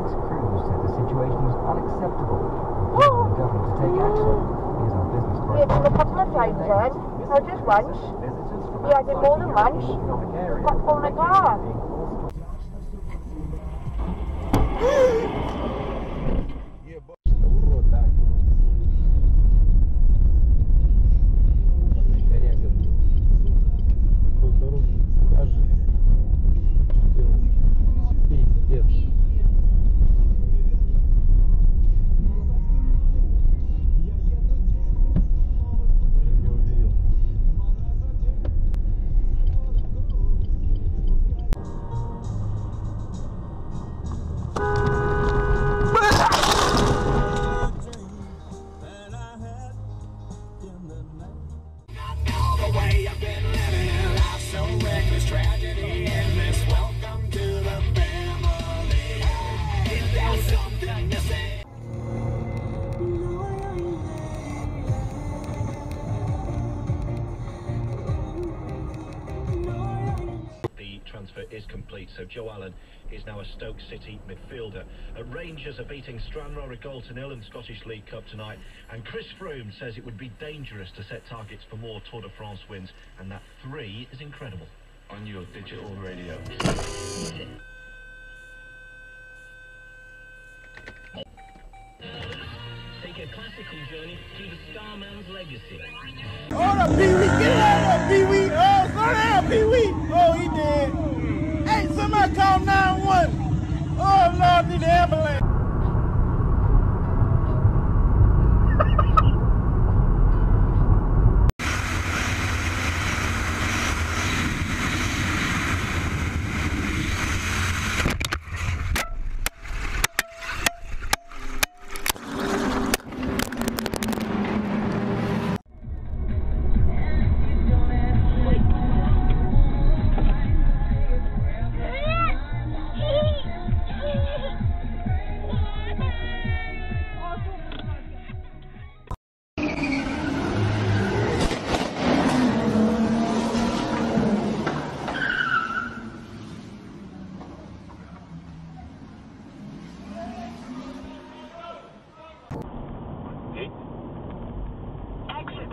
Alex Cruz said the situation was unacceptable and called on the government to take action. Here's our business correspondent. We've had a couple of times, John. I just once. Yeah, I did more than once. Got pulled in a car. Is complete, so Joe Allen is now a Stoke City midfielder. Rangers are beating Stranraer a goal to nil in the Scottish League Cup tonight, and Chris Froome says it would be dangerous to set targets for more Tour de France wins, and that 3 is incredible. On your digital radio. Take a classical journey to the Starman's legacy. Oh, the Pee-wee! Get out of the Pee-wee! Oh, go down, Pee-wee! Oh, he dead! Somebody call 911. Oh, Lord, need an ambulance.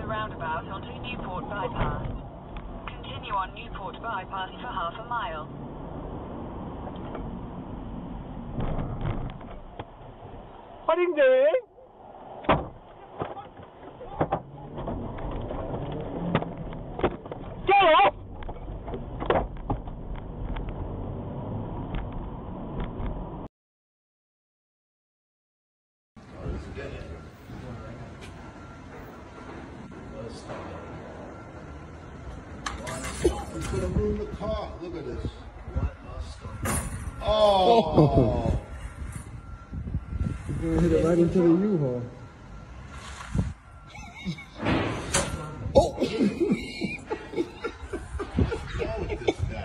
Roundabout onto Newport Bypass. Continue on Newport Bypass for half a mile. What are you doing? It's gonna move the car. Look at this. Oh! You're gonna hit it right into the U-Haul. Oh! What's wrong with this guy?